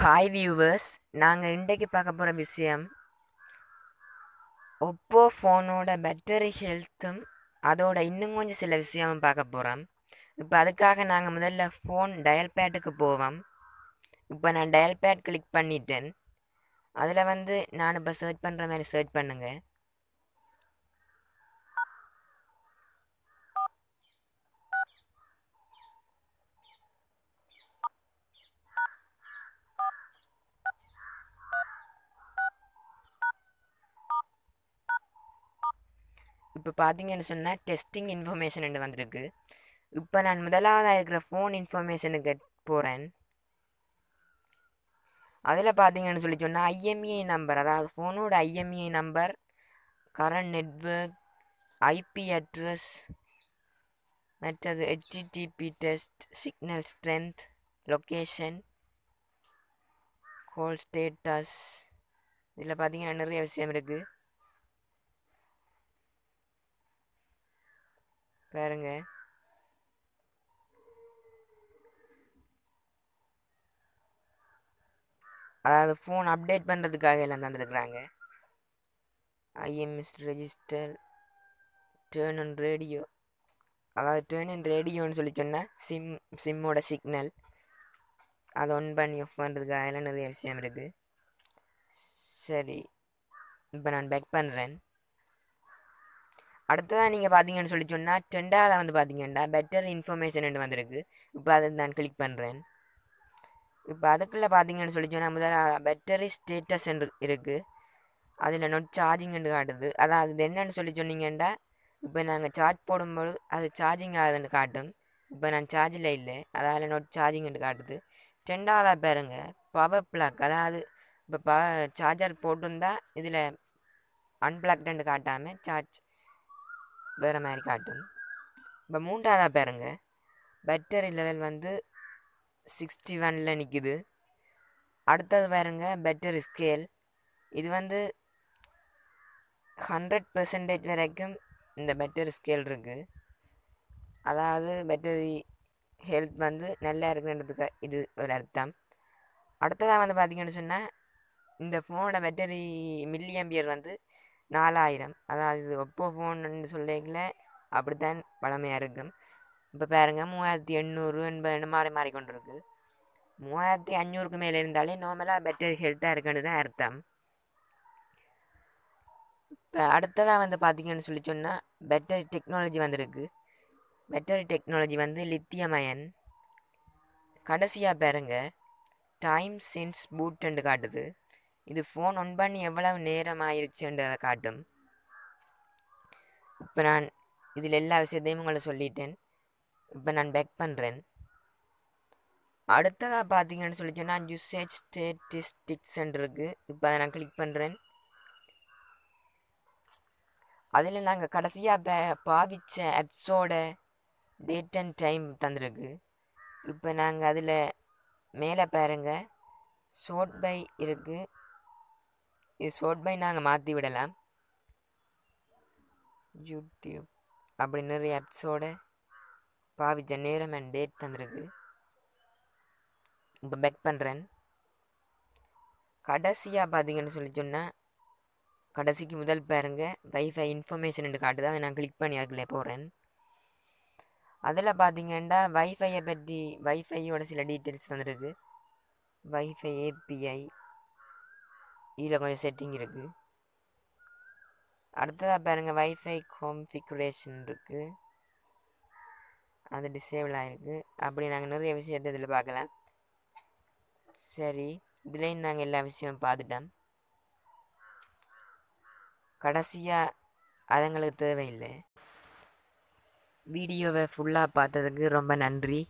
Hi viewers, நாங்கள் இன்றைக்கு பார்க்க போற விஷயம் Oppo phoneோட battery healthம் அதோட இன்னும் கொஞ்சம் சில விஷயமும் பார்க்க போறோம். இப்போ அதுக்காக நாங்கள் முதல்ல phone dial padக்கு போவோம். இப்போ நான் dial pad click பண்ணிட்டேன். அதுல வந்து நான் இப்ப search பண்ற மாதிரி search பண்ணுங்க. இப்போ பாத்தீங்கன்னா சொன்னா டெஸ்டிங் இன்ஃபர்மேஷன் என்று வந்திருக்கு. இப்போ நான் முதலாவது இருக்கிற ஃபோன் இன்ஃபர்மேஷனுக்கு போறேன். அதுல பாத்தீங்கன்னா சொல்லி சொன்னா IMEI நம்பர், அதாவது ஃபோனோட IMEI number, current network, IP address, மற்றது HTTP test, signal strength, location, call status. இதில் பார்த்தீங்கன்னா நிறைய விஷயம் இருக்குது பாருங்க. அதாவது ஃபோன் அப்டேட் பண்ணுறதுக்காக எல்லாம் தந்துருக்குறாங்க. IMS register, turn on radio, அதாவது டேர்ன் ஆன் ரேடியோன்னு சொல்லி சொன்னால் சிம்மோட சிக்னல் அதை ஒன் பண்ணி ஆஃப் பண்ணுறதுக்காக எல்லாம் நிறைய விஷயம் இருக்குது. சரி, இப்போ நான் பேக் பண்ணுறேன். அடுத்ததான் நீங்கள் பார்த்தீங்கன்னு சொல்லி சொன்னால் ரெண்டாவதாக வந்து பார்த்தீங்கன்னா பெட்டர் இன்ஃபர்மேஷன் வந்திருக்கு. இப்போ அதை நான் கிளிக் பண்ணுறேன். இப்போ அதுக்குள்ளே பார்த்தீங்கன்னு சொல்லி சொன்னால் முதல்ல பேட்டரி ஸ்டேட்டஸ் என்று இருக்குது. அதில் நோட் சார்ஜிங்ன்னு காட்டுது. அதான் அது என்னன்னு சொல்லி சொன்னீங்கன்னா இப்போ நாங்கள் சார்ஜ் போடும்போது அது சார்ஜிங் ஆகுதுன்னு காட்டும். இப்போ நான் சார்ஜில் இல்லை, அதால் நோட் சார்ஜிங்ன்னு காட்டுது. ரெண்டாவதாக பாருங்க பவர் பிளாக், அதாவது இப்போ சார்ஜர் போட்டிருந்தா இதில் அன்பிளாக்டுன்னு காட்டாமல் சார்ஜ் வேறு மாதிரி காட்டும். இப்போ மூன்றாவதாக பாருங்க பேட்டரி லெவல் வந்து 61ல் நிற்குது. அடுத்தது பாருங்க பேட்டரி ஸ்கேல், இது வந்து 100% வரைக்கும் இந்த பேட்டரி ஸ்கேல் இருக்குது. அதாவது பேட்டரி ஹெல்த் வந்து நல்லா இருக்குன்றதுக்கு இது ஒரு அர்த்தம். அடுத்ததாக வந்து பார்த்தீங்கன்னு சொன்னால் இந்த ஃபோனோட பேட்டரி மில்லி ஆம்பியர் வந்து 4000, அதாவது ஒப்போ ஃபோன்னு சொல்லிக்கல அப்படித்தான் பழமையாக இருக்கும். இப்போ பாருங்கள் 3800 என்பது மாறி மாறி கொண்டிருக்கு. 3500க்கு மேலே இருந்தாலே நார்மலாக பேட்டரி ஹெல்த்தாக இருக்குன்னு தான் அர்த்தம். இப்போ அடுத்ததாக வந்து பார்த்தீங்கன்னு சொல்லி சொன்னால் பேட்டரி டெக்னாலஜி வந்திருக்கு. பேட்டரி டெக்னாலஜி வந்து லித்தியம் அயன். கடைசியாக பாருங்கள் டைம் சென்ஸ் பூட்ன்னு காட்டுது. இது ஃபோன் ஒன் பண்ணி எவ்வளவு நேரம் ஆயிடுச்சுன்றதை காட்டும். இப்போ நான் இதில் எல்லா விஷயத்தையும் உங்களை சொல்லிட்டேன். இப்போ நான் பேக் பண்ணுறேன். அடுத்ததாக பார்த்தீங்கன்னு சொல்லி சொன்னால் யூசேஜ் ஸ்டேட்டிஸ்டிக்ஸ்ன்னு இருக்குது. இப்போ அதை நான் கிளிக் பண்ணுறேன். அதில் நாங்கள் கடைசியாக பாவிச்ச ஆப்ஸோட டேட் அண்ட் டைம் தந்துருக்கு. இப்போ நாங்கள் அதில் மேலே பாருங்கள் ஷார்ட் பை இருக்குது. இது ஷார்ட் பை நாங்கள் மாற்றி விடலாம். யூடியூப் அப்படி நிறைய ஆப்ஸோட பாவிச்ச நேரம் அண்ட் டேட் தந்துருக்கு. இப்போ பேக் பண்ணுறேன். கடைசியாக பார்த்தீங்கன்னு சொல்லி சொன்னால் கடைசிக்கு முதல் பாருங்க வைஃபை இன்ஃபர்மேஷன் காட்டுது. அதை நான் கிளிக் பண்ணி அதுக்குள்ளே போகிறேன். அதில் பார்த்தீங்கன்னா வைஃபையை பற்றி வைஃபையோட சில டீட்டெயில்ஸ் தந்துருக்கு. வைஃபை API, இதில் கொஞ்சம் செட்டிங் இருக்குது. அடுத்ததாக பாருங்கள் வைஃபை கான்ஃபிகுரேஷன் இருக்குது, அது டிசேபிள் ஆகிருக்கு. அப்படி நாங்கள் நிறைய விஷயத்தை இதில் பார்க்கலாம். சரி, இதுலேயும் நாங்கள் எல்லா விஷயமும் பார்த்துட்டோம். கடைசியாக அதுங்களுக்கு தேவையில்லை. வீடியோவை ஃபுல்லாக பார்த்ததுக்கு ரொம்ப நன்றி.